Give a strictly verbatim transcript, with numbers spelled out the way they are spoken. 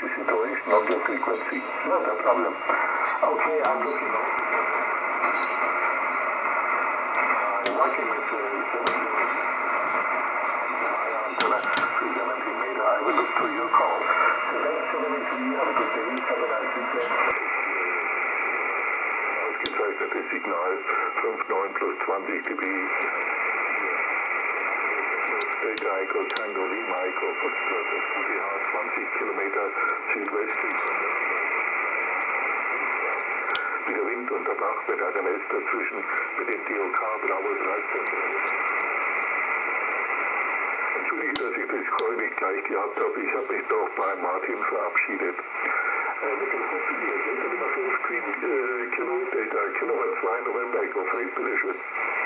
is situation of the frequency. Not a problem. Okay, I'm looking up. I'm working with the seventy meter. I will look to your call. Have a good day. Have a nice weekend. Ausgezeichnetes Signal fünfundneunzig plus zwanzig dB. Delta Echo Tango V Micro, Postplatz U T H zwanzig Kilometer Südwesten. Wieder Wind und Bachbett hat ein S dazwischen mit dem D O K Bravo dreizehn. Entschuldige, dass ich das Call nicht gleich gehabt habe. Ich habe mich doch bei Martin verabschiedet. Äh, mit dem Profil, Delta Nummer fünf, Kino, Delta, Kino zwei November, Echo Fred, bitte schön.